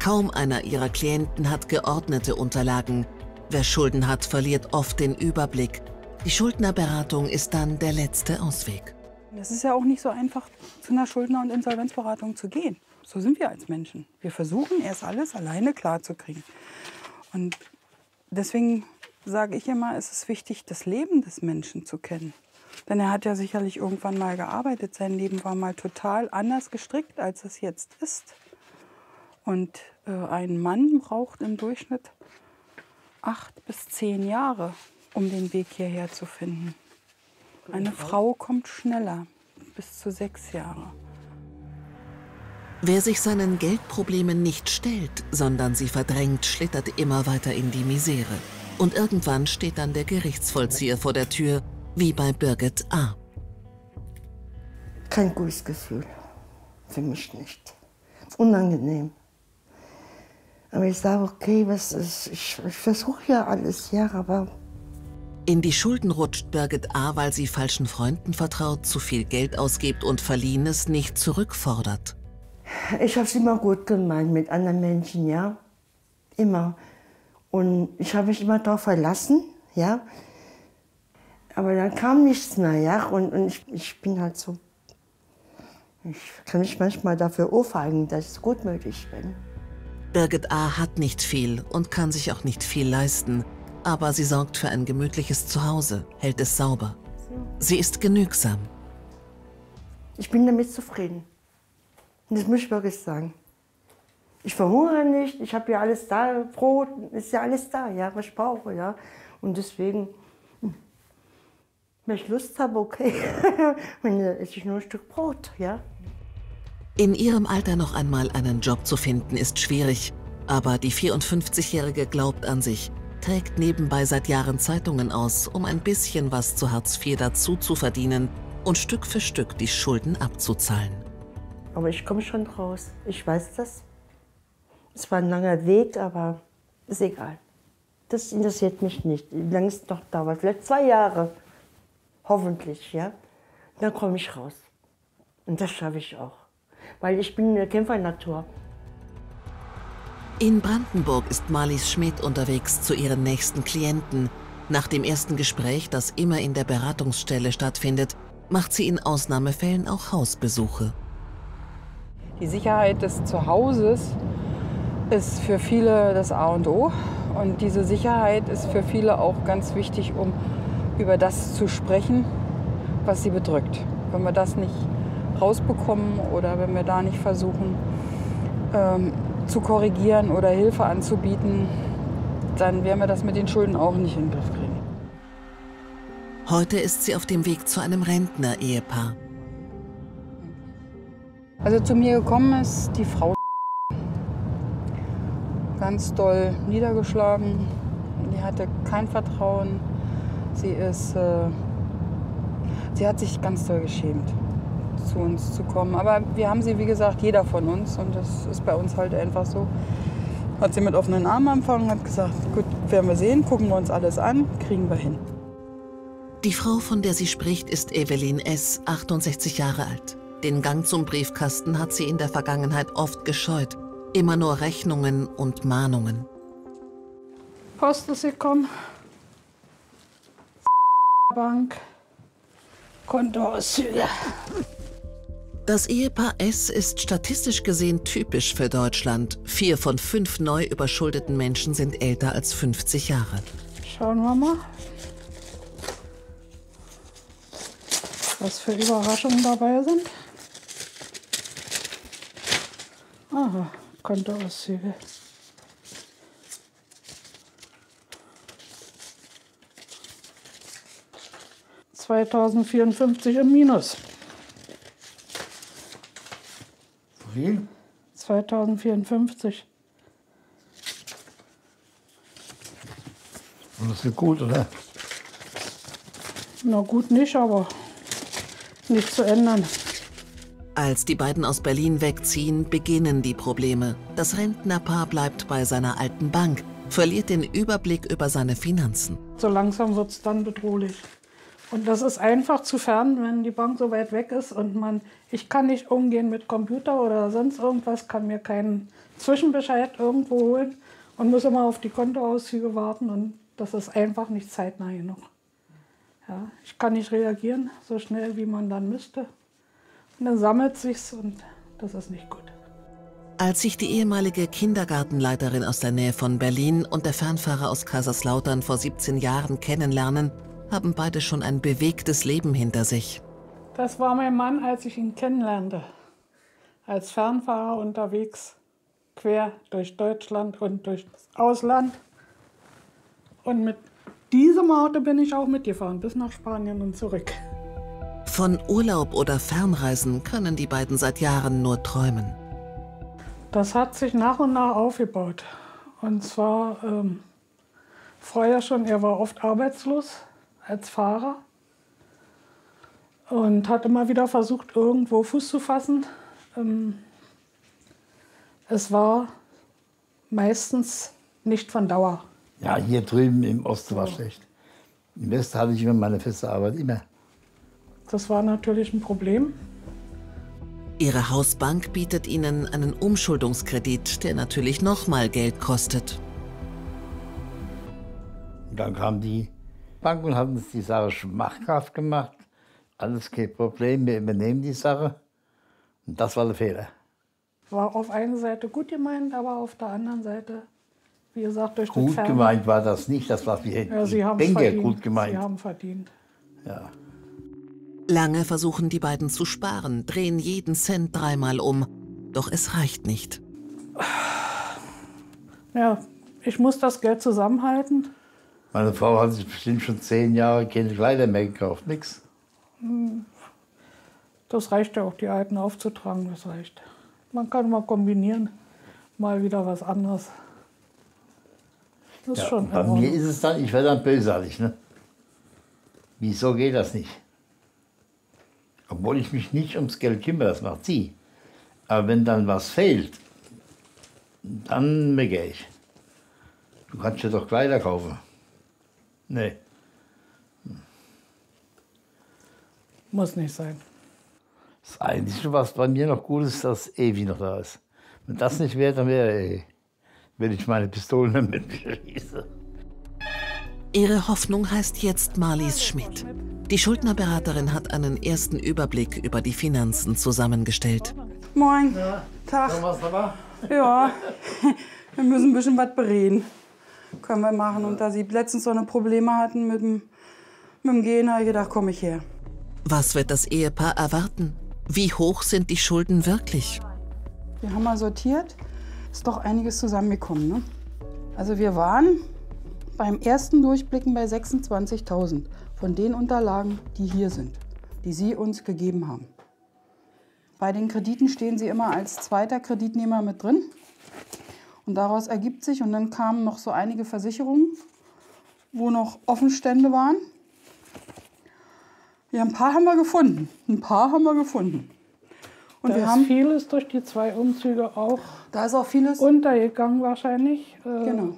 Kaum einer ihrer Klienten hat geordnete Unterlagen. Wer Schulden hat, verliert oft den Überblick. Die Schuldnerberatung ist dann der letzte Ausweg. Es ist ja auch nicht so einfach, zu einer Schuldner- und Insolvenzberatung zu gehen. So sind wir als Menschen. Wir versuchen erst alles alleine klarzukriegen. Und deswegen sage ich immer, es ist wichtig, das Leben des Menschen zu kennen. Denn er hat ja sicherlich irgendwann mal gearbeitet. Sein Leben war mal total anders gestrickt, als es jetzt ist. Und ein Mann braucht im Durchschnitt 8 bis 10 Jahre, um den Weg hierher zu finden. Eine Frau kommt schneller, bis zu 6 Jahre. Wer sich seinen Geldproblemen nicht stellt, sondern sie verdrängt, schlittert immer weiter in die Misere. Und irgendwann steht dann der Gerichtsvollzieher vor der Tür, wie bei Birgit A. Kein gutes Gefühl. Für mich nicht. Unangenehm. Aber ich sage, okay, was ist, ich versuche ja alles, ja, aber... In die Schulden rutscht Birgit A., weil sie falschen Freunden vertraut, zu viel Geld ausgibt und Verliehenes nicht zurückfordert. Ich habe es immer gut gemeint mit anderen Menschen, ja, immer. Und ich habe mich immer darauf verlassen, ja. Aber dann kam nichts mehr, ja. Und ich bin halt so. Ich kann mich manchmal dafür ohrfeigen, dass ich gutmütig bin. Birgit A. hat nicht viel und kann sich auch nicht viel leisten. Aber sie sorgt für ein gemütliches Zuhause, hält es sauber. Sie ist genügsam. Ich bin damit zufrieden. Das muss ich wirklich sagen. Ich verhungere nicht, ich habe ja alles da, Brot, ist ja alles da, ja, was ich brauche, ja. Und deswegen, wenn ich Lust habe, okay, dann esse ich nur ein Stück Brot, ja. In ihrem Alter noch einmal einen Job zu finden, ist schwierig. Aber die 54-Jährige glaubt an sich, trägt nebenbei seit Jahren Zeitungen aus, um ein bisschen was zu Hartz IV dazu zu verdienen und Stück für Stück die Schulden abzuzahlen. Aber ich komme schon raus, ich weiß das. Es war ein langer Weg, aber ist egal. Das interessiert mich nicht, wie lange es noch dauert. Vielleicht 2 Jahre, hoffentlich, ja. Dann komme ich raus. Und das schaffe ich auch, weil ich bin eine Kämpfernatur. In Brandenburg ist Marlies Schmidt unterwegs zu ihren nächsten Klienten. Nach dem ersten Gespräch, das immer in der Beratungsstelle stattfindet, macht sie in Ausnahmefällen auch Hausbesuche. Die Sicherheit des Zuhauses ist für viele das A und O. Und diese Sicherheit ist für viele auch ganz wichtig, um über das zu sprechen, was sie bedrückt. Wenn wir das nicht rausbekommen oder wenn wir da nicht versuchen, zu korrigieren oder Hilfe anzubieten, dann werden wir das mit den Schulden auch nicht in den Griff kriegen. Heute ist sie auf dem Weg zu einem Rentner-Ehepaar. Also zu mir gekommen ist die Frau. Ganz doll niedergeschlagen, die hatte kein Vertrauen, sie hat sich ganz doll geschämt, zu uns zu kommen. Aber wir haben sie, wie gesagt, jeder von uns, und das ist bei uns halt einfach so. Hat sie mit offenen Armen empfangen, hat gesagt, gut, werden wir sehen, gucken wir uns alles an, kriegen wir hin. Die Frau, von der sie spricht, ist Evelyn S., 68 Jahre alt. Den Gang zum Briefkasten hat sie in der Vergangenheit oft gescheut. Immer nur Rechnungen und Mahnungen. Post ist gekommen. Bank. Kontoauszüge. Das Ehepaar S. ist statistisch gesehen typisch für Deutschland. 4 von 5 neu überschuldeten Menschen sind älter als 50 Jahre. Schauen wir mal, was für Überraschungen dabei sind. Aha. Kontoauszüge. $2054 im Minus. Wie viel? 2054. Und das ist gut, oder? Na gut nicht, aber nicht zu ändern. Als die beiden aus Berlin wegziehen, beginnen die Probleme. Das Rentnerpaar bleibt bei seiner alten Bank, verliert den Überblick über seine Finanzen. So langsam wird es dann bedrohlich. Und das ist einfach zu fern, wenn die Bank so weit weg ist und man, ich kann nicht umgehen mit Computer oder sonst irgendwas, kann mir keinen Zwischenbescheid irgendwo holen und muss immer auf die Kontoauszüge warten, und das ist einfach nicht zeitnah genug. Ja, ich kann nicht reagieren so schnell, wie man dann müsste. Und dann sammelt sich's, und das ist nicht gut. Als sich die ehemalige Kindergartenleiterin aus der Nähe von Berlin und der Fernfahrer aus Kaiserslautern vor 17 Jahren kennenlernen, haben beide schon ein bewegtes Leben hinter sich. Das war mein Mann, als ich ihn kennenlernte. Als Fernfahrer unterwegs, quer durch Deutschland und durch das Ausland. Und mit diesem Auto bin ich auch mitgefahren, bis nach Spanien und zurück. Von Urlaub oder Fernreisen können die beiden seit Jahren nur träumen. Das hat sich nach und nach aufgebaut. Und zwar vorher schon, er war oft arbeitslos als Fahrer und hat immer wieder versucht, irgendwo Fuß zu fassen. Es war meistens nicht von Dauer. Ja, hier drüben im Osten war es schlecht. Im Westen hatte ich immer meine feste Arbeit, immer. Das war natürlich ein Problem. Ihre Hausbank bietet ihnen einen Umschuldungskredit, der natürlich nochmal Geld kostet. Dann kam die Banken haben uns die Sache schmackhaft gemacht. Alles kein Problem, wir übernehmen die Sache. Und das war der Fehler. War auf einer Seite gut gemeint, aber auf der anderen Seite, wie gesagt, durch den Fernsehen. Gut gemeint war das nicht, das war wie Bengel gut gemeint. Sie haben verdient. Ja. Lange versuchen die beiden zu sparen, drehen jeden Cent dreimal um. Doch es reicht nicht. Ja, ich muss das Geld zusammenhalten. Meine Frau hat sich bestimmt schon 10 Jahre keine Kleider mehr gekauft, nix. Das reicht ja auch, die alten aufzutragen, das reicht. Man kann mal kombinieren, mal wieder was anderes. Das ist schon bei mir ist es dann, ich werde dann bösartig, ne? Wieso geht das nicht? Obwohl ich mich nicht ums Geld kümmere, das macht sie. Aber wenn dann was fehlt, dann mecke ich. Du kannst ja doch Kleider kaufen. Nee. Muss nicht sein. Das Einzige, was bei mir noch gut ist, dass Evi noch da ist. Wenn das nicht wäre, dann wäre, wenn ich meine Pistolen damit schieße. Ihre Hoffnung heißt jetzt Marlies Schmidt. Die Schuldnerberaterin hat einen ersten Überblick über die Finanzen zusammengestellt. Moin. Ja. Tag. Ja, wir müssen ein bisschen was bereden. Können wir machen. Und da sie letztens so eine Probleme hatten mit dem Gehen, habe ich gedacht, komm ich her. Was wird das Ehepaar erwarten? Wie hoch sind die Schulden wirklich? Wir haben mal sortiert. Ist doch einiges zusammengekommen, ne? Also wir waren beim ersten Durchblicken bei 26.000 von den Unterlagen, die hier sind, die Sie uns gegeben haben. Bei den Krediten stehen Sie immer als zweiter Kreditnehmer mit drin. Und daraus ergibt sich, und dann kamen noch so einige Versicherungen, wo noch Offenstände waren. Ja, ein paar haben wir gefunden. Ein paar haben wir gefunden. Und wir haben vieles durch die 2 Umzüge auch. Da ist auch vieles untergegangen wahrscheinlich. Genau.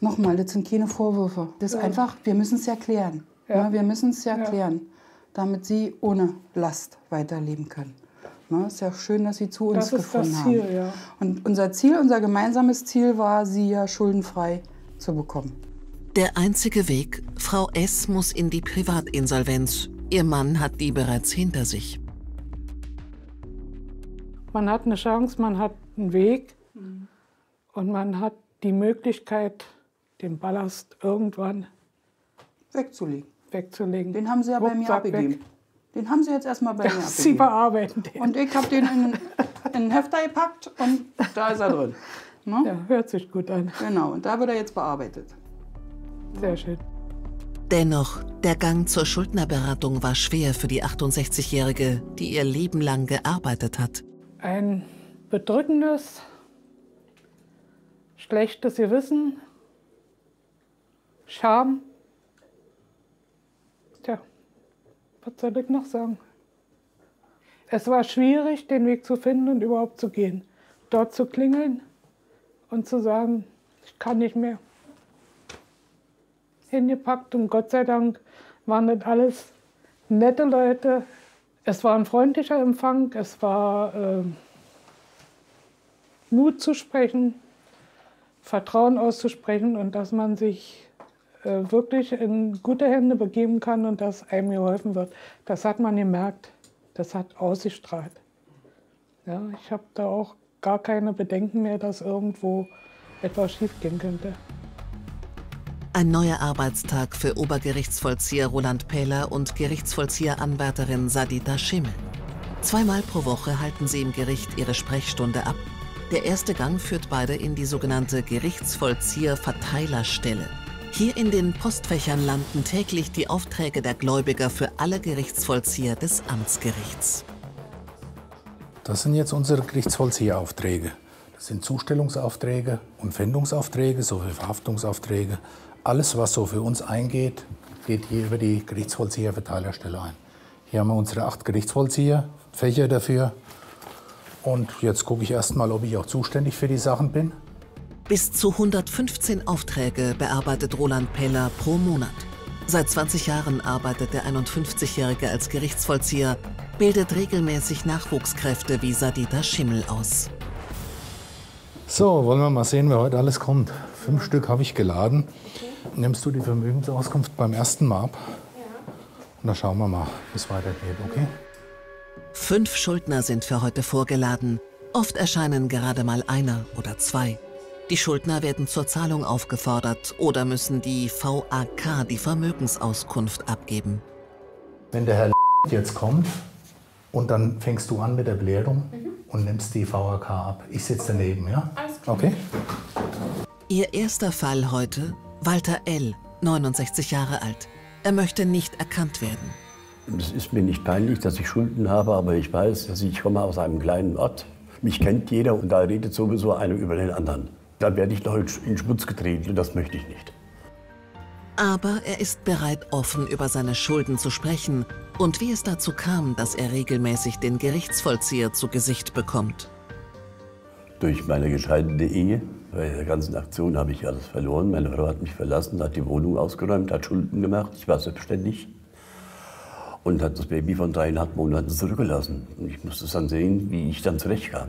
Nochmal, das sind keine Vorwürfe. Das ist einfach, wir müssen es ja klären. Ja. Ja, wir müssen es ja klären, damit Sie ohne Last weiterleben können. Es ist ja schön, dass Sie zu uns gefunden haben. Das ist das Ziel, ja. Und unser Ziel, unser gemeinsames Ziel war, Sie ja schuldenfrei zu bekommen. Der einzige Weg, Frau S. muss in die Privatinsolvenz. Ihr Mann hat die bereits hinter sich. Man hat eine Chance, man hat einen Weg und man hat die Möglichkeit, den Ballast irgendwann wegzulegen. Den haben Sie ja bei mir abgegeben. Den haben Sie jetzt erstmal bei mir abgegeben. Sie bearbeiten den. Und ich habe den in einen Hefter gepackt und da ist er drin. Ne? Ja, hört sich gut an. Genau, und da wird er jetzt bearbeitet. Sehr schön. Dennoch, der Gang zur Schuldnerberatung war schwer für die 68-Jährige, die ihr Leben lang gearbeitet hat. Ein bedrückendes, schlechtes Gewissen, Scham. Tja, was soll ich noch sagen? Es war schwierig, den Weg zu finden und überhaupt zu gehen. Dort zu klingeln und zu sagen, ich kann nicht mehr. Hingepackt und Gott sei Dank waren das alles nette Leute. Es war ein freundlicher Empfang, es war Mut zu sprechen, Vertrauen auszusprechen und dass man sich wirklich in gute Hände begeben kann und dass einem geholfen wird. Das hat man gemerkt, das hat ausgestrahlt. Ja, ich habe da auch gar keine Bedenken mehr, dass irgendwo etwas schiefgehen könnte. Ein neuer Arbeitstag für Obergerichtsvollzieher Roland Peller und Gerichtsvollzieheranwärterin Sadeta Schimmel. 2-mal pro Woche halten sie im Gericht ihre Sprechstunde ab. Der erste Gang führt beide in die sogenannte Gerichtsvollzieher-Verteilerstelle. Hier in den Postfächern landen täglich die Aufträge der Gläubiger für alle Gerichtsvollzieher des Amtsgerichts. Das sind jetzt unsere Gerichtsvollzieheraufträge. Das sind Zustellungsaufträge und Pfändungsaufträge sowie Verhaftungsaufträge. Alles, was so für uns eingeht, geht hier über die Gerichtsvollzieherverteilerstelle ein. Hier haben wir unsere 8 Gerichtsvollzieherfächer dafür. Und jetzt gucke ich erst mal, ob ich auch zuständig für die Sachen bin. Bis zu 115 Aufträge bearbeitet Roland Peller pro Monat. Seit 20 Jahren arbeitet der 51-Jährige als Gerichtsvollzieher, bildet regelmäßig Nachwuchskräfte wie Sadeta Schimmel aus. So, wollen wir mal sehen, wer heute alles kommt. 5 Stück habe ich geladen. nimmst du die Vermögensauskunft beim ersten Mal ab? Ja. Und dann schauen wir mal, wie es weitergeht, okay? 5 Schuldner sind für heute vorgeladen. Oft erscheinen gerade mal einer oder zwei. Die Schuldner werden zur Zahlung aufgefordert oder müssen die VAK, die Vermögensauskunft, abgeben. Wenn der Herr jetzt kommt und dann fängst du an mit der Belehrung und nimmst die VAK ab. Ich sitze daneben, ja? Alles klar. Okay. Ihr erster Fall heute, Walter L., 69 Jahre alt. Er möchte nicht erkannt werden. Es ist mir nicht peinlich, dass ich Schulden habe, aber ich weiß, dass ich komme aus einem kleinen Ort. Mich kennt jeder und da redet sowieso einer über den anderen. Dann werde ich noch in Schmutz getreten und das möchte ich nicht. Aber er ist bereit, offen über seine Schulden zu sprechen und wie es dazu kam, dass er regelmäßig den Gerichtsvollzieher zu Gesicht bekommt. Durch meine gescheiterte Ehe, bei der ganzen Aktion habe ich alles verloren. Meine Frau hat mich verlassen, hat die Wohnung ausgeräumt, hat Schulden gemacht, ich war selbstständig. Und hat das Baby von 3,5 Monaten zurückgelassen. Und ich musste dann sehen, wie ich dann zurechtkam.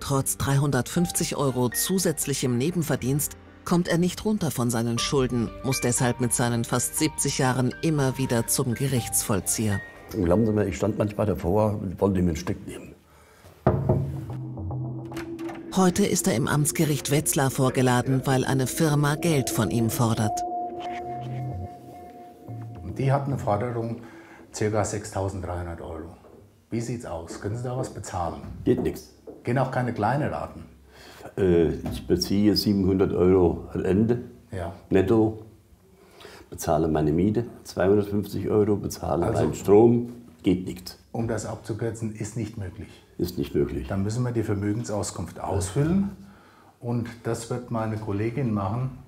Trotz 350 € zusätzlichem Nebenverdienst kommt er nicht runter von seinen Schulden, muss deshalb mit seinen fast 70 Jahren immer wieder zum Gerichtsvollzieher. Und glauben Sie mir, ich stand manchmal davor und wollte ihm ein Stück nehmen. Heute ist er im Amtsgericht Wetzlar vorgeladen, weil eine Firma Geld von ihm fordert. Die hat eine Forderung, ca. 6.300 €. Wie sieht's aus? Können Sie da was bezahlen? Geht nichts. Gehen auch keine kleinen Raten? Ich beziehe 700 € am Ende, ja, netto, bezahle meine Miete, 250 €, bezahle also meinen Strom, geht nichts. Um das abzukürzen, ist nicht möglich? Ist nicht möglich. Dann müssen wir die Vermögensauskunft ausfüllen und das wird meine Kollegin machen.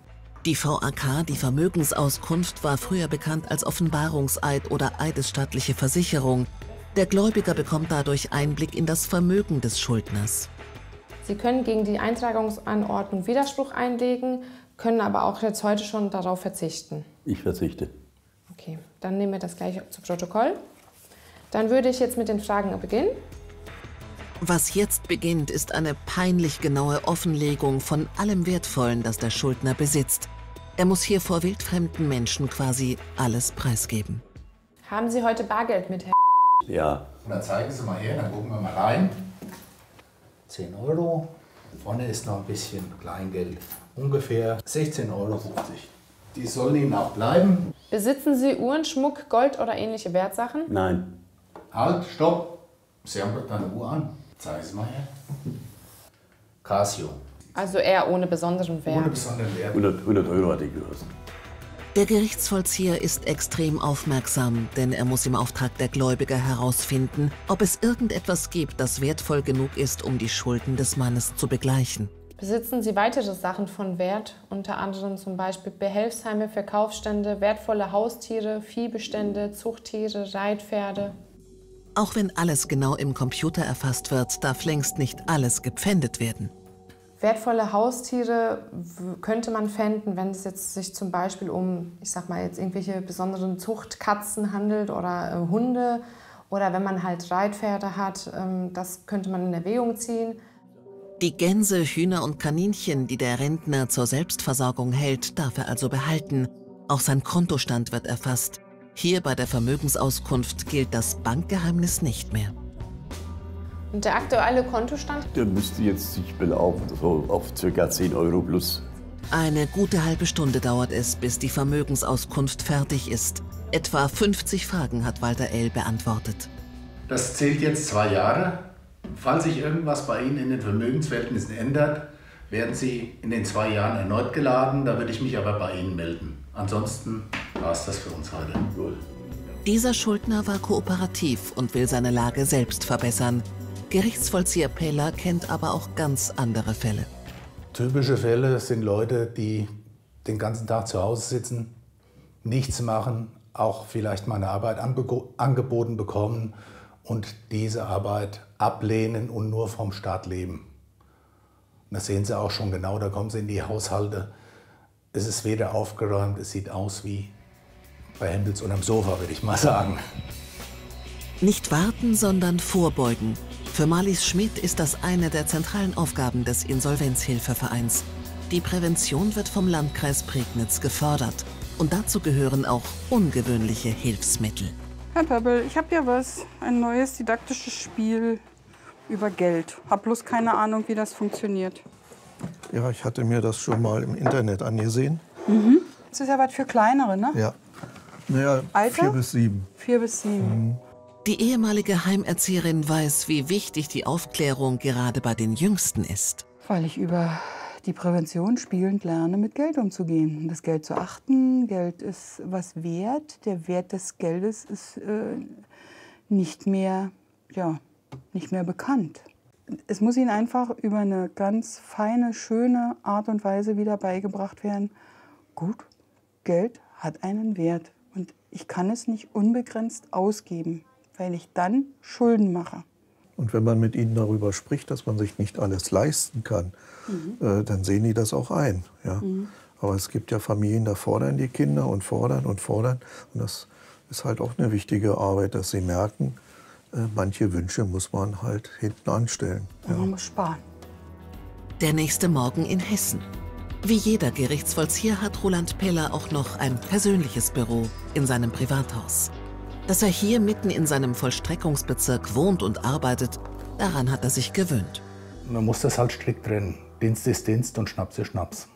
Die VAK, die Vermögensauskunft, war früher bekannt als Offenbarungseid oder eidesstattliche Versicherung. Der Gläubiger bekommt dadurch Einblick in das Vermögen des Schuldners. Sie können gegen die Eintragungsanordnung Widerspruch einlegen, können aber auch jetzt heute schon darauf verzichten. Ich verzichte. Okay, dann nehmen wir das gleich zu Protokoll. Dann würde ich jetzt mit den Fragen beginnen. Was jetzt beginnt, ist eine peinlich genaue Offenlegung von allem Wertvollen, das der Schuldner besitzt. Er muss hier vor wildfremden Menschen quasi alles preisgeben. Haben Sie heute Bargeld mit, Herr? Ja. Dann zeigen Sie mal her, dann gucken wir mal rein. 10 €. Vorne ist noch ein bisschen Kleingeld. Ungefähr 16,50 €. Die sollen Ihnen auch bleiben. Besitzen Sie Uhren, Schmuck, Gold oder ähnliche Wertsachen? Nein. Halt, stopp. Sie haben gerade eine Uhr an. Zeig es mal her. Casio. Also eher ohne besonderen Wert. Ohne besonderen Wert. 100 € hat er gelassen. Der Gerichtsvollzieher ist extrem aufmerksam, denn er muss im Auftrag der Gläubiger herausfinden, ob es irgendetwas gibt, das wertvoll genug ist, um die Schulden des Mannes zu begleichen. Besitzen Sie weitere Sachen von Wert, unter anderem zum Beispiel Behelfsheime, Verkaufsstände, wertvolle Haustiere, Viehbestände, Zuchttiere, Reitpferde? Auch wenn alles genau im Computer erfasst wird, darf längst nicht alles gepfändet werden. Wertvolle Haustiere könnte man pfänden, wenn es jetzt sich zum Beispiel um, ich sag mal, jetzt irgendwelche besonderen Zuchtkatzen handelt oder Hunde oder wenn man halt Reitpferde hat, das könnte man in Erwägung ziehen. Die Gänse, Hühner und Kaninchen, die der Rentner zur Selbstversorgung hält, darf er also behalten. Auch sein Kontostand wird erfasst. Hier bei der Vermögensauskunft gilt das Bankgeheimnis nicht mehr. Und der aktuelle Kontostand? Der müsste jetzt sich belaufen, so auf ca. 10 € plus. Eine gute halbe Stunde dauert es, bis die Vermögensauskunft fertig ist. Etwa 50 Fragen hat Walter L. beantwortet. Das zählt jetzt 2 Jahre. Falls sich irgendwas bei Ihnen in den Vermögensverhältnissen ändert, werden Sie in den 2 Jahren erneut geladen. Da würde ich mich aber bei Ihnen melden. Ansonsten war es das für uns heute. Cool. Dieser Schuldner war kooperativ und will seine Lage selbst verbessern. Gerichtsvollzieher Peller kennt aber auch ganz andere Fälle. Typische Fälle sind Leute, die den ganzen Tag zu Hause sitzen, nichts machen, auch vielleicht mal eine Arbeit angeboten bekommen und diese Arbeit ablehnen und nur vom Staat leben. Und das sehen Sie auch schon genau, da kommen Sie in die Haushalte. Es ist weder aufgeräumt, es sieht aus wie bei Hempels unterm Sofa, würde ich mal sagen. Nicht warten, sondern vorbeugen. Für Marlies Schmidt ist das eine der zentralen Aufgaben des Insolvenzhilfevereins. Die Prävention wird vom Landkreis Prignitz gefördert. Und dazu gehören auch ungewöhnliche Hilfsmittel. Herr Pöbel, ich habe ja was, ein neues didaktisches Spiel über Geld. Hab bloß keine Ahnung, wie das funktioniert. Ja, ich hatte mir das schon mal im Internet angesehen. Mhm. Das ist ja was für Kleinere, ne? Ja. Naja, Alter? 4 bis 7. 4 bis 7. Mhm. Die ehemalige Heimerzieherin weiß, wie wichtig die Aufklärung gerade bei den Jüngsten ist. Weil ich über die Prävention spielend lerne, mit Geld umzugehen, das Geld zu achten. Geld ist was wert. Der Wert des Geldes ist nicht mehr bekannt. Es muss ihnen einfach über eine ganz feine, schöne Art und Weise wieder beigebracht werden. Gut, Geld hat einen Wert und ich kann es nicht unbegrenzt ausgeben, weil ich dann Schulden mache. Und wenn man mit ihnen darüber spricht, dass man sich nicht alles leisten kann, dann sehen die das auch ein. Ja? Mhm. Aber es gibt ja Familien, da fordern die Kinder und fordern und fordern. Und das ist halt auch eine wichtige Arbeit, dass sie merken, manche Wünsche muss man halt hinten anstellen. Ja. Man muss sparen. Der nächste Morgen in Hessen. Wie jeder Gerichtsvollzieher hat Roland Peller auch noch ein persönliches Büro in seinem Privathaus. Dass er hier mitten in seinem Vollstreckungsbezirk wohnt und arbeitet, daran hat er sich gewöhnt. Man muss das halt strikt trennen. Dienst ist Dienst und Schnaps ist Schnaps.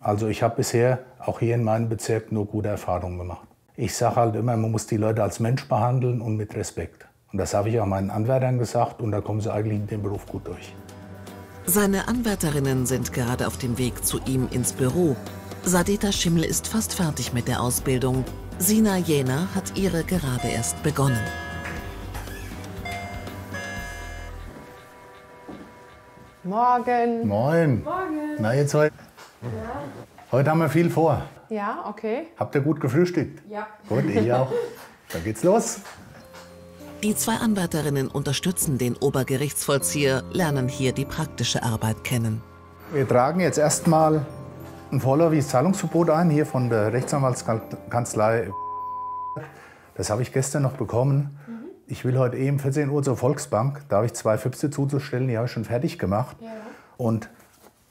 Also ich habe bisher auch hier in meinem Bezirk nur gute Erfahrungen gemacht. Ich sage halt immer, man muss die Leute als Mensch behandeln und mit Respekt. Und das habe ich auch meinen Anwärtern gesagt und da kommen sie eigentlich in dem Beruf gut durch. Seine Anwärterinnen sind gerade auf dem Weg zu ihm ins Büro. Sadeta Schimmel ist fast fertig mit der Ausbildung. Sina Jena hat ihre gerade erst begonnen. Morgen. Moin. Morgen. Na, jetzt heute? Ja. Heute haben wir viel vor. Ja, okay. Habt ihr gut gefrühstückt? Ja. Gut, ich auch. Dann geht's los. Die zwei Anwärterinnen unterstützen den Obergerichtsvollzieher, lernen hier die praktische Arbeit kennen. Wir tragen jetzt erstmal ein vorläufiges Zahlungsverbot ein, hier von der Rechtsanwaltskanzlei. Das habe ich gestern noch bekommen. Ich will heute eben 14 Uhr zur Volksbank. Da habe ich 2 Füchse zuzustellen, die habe ich schon fertig gemacht. Ja. Und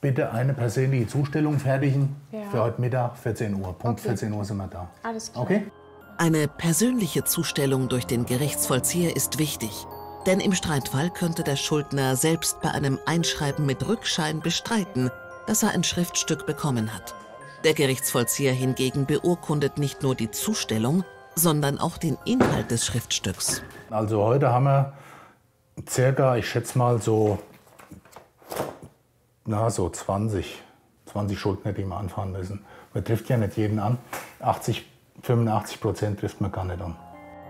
bitte eine persönliche Zustellung fertigen für heute Mittag, 14 Uhr. Punkt, okay. 14 Uhr sind wir da. Alles klar. Okay? Eine persönliche Zustellung durch den Gerichtsvollzieher ist wichtig. Denn im Streitfall könnte der Schuldner selbst bei einem Einschreiben mit Rückschein bestreiten, dass er ein Schriftstück bekommen hat. Der Gerichtsvollzieher hingegen beurkundet nicht nur die Zustellung, sondern auch den Inhalt des Schriftstücks. Also heute haben wir circa, ich schätze mal so 20 Schuldner, die wir anfahren müssen. Man trifft ja nicht jeden an. 85% trifft man gar nicht an.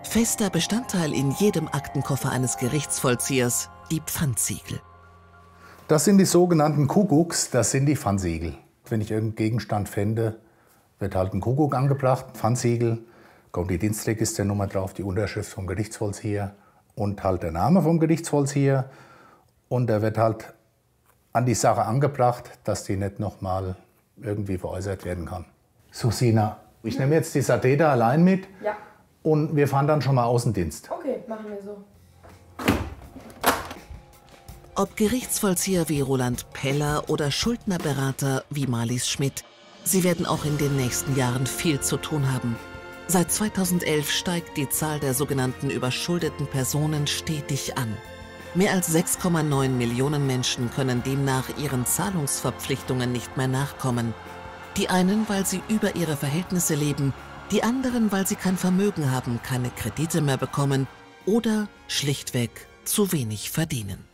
Fester Bestandteil in jedem Aktenkoffer eines Gerichtsvollziehers, die Pfandsiegel. Das sind die sogenannten Kuckucks, das sind die Pfandsiegel. Wenn ich irgendeinen Gegenstand fände, wird halt ein Kuckuck angebracht, ein Pfandsiegel, kommt die Dienstregisternummer drauf, die Unterschrift vom Gerichtsvollzieher und halt der Name vom Gerichtsvollzieher. Und da wird halt an die Sache angebracht, dass die nicht nochmal irgendwie veräußert werden kann. So, Sina. Ich nehme jetzt die Sadeta allein mit und wir fahren dann schon mal Außendienst. Okay, machen wir so. Ob Gerichtsvollzieher wie Roland Peller oder Schuldnerberater wie Marlies Schmidt, sie werden auch in den nächsten Jahren viel zu tun haben. Seit 2011 steigt die Zahl der sogenannten überschuldeten Personen stetig an. Mehr als 6,9 Millionen Menschen können demnach ihren Zahlungsverpflichtungen nicht mehr nachkommen. Die einen, weil sie über ihre Verhältnisse leben, die anderen, weil sie kein Vermögen haben, keine Kredite mehr bekommen oder schlichtweg zu wenig verdienen.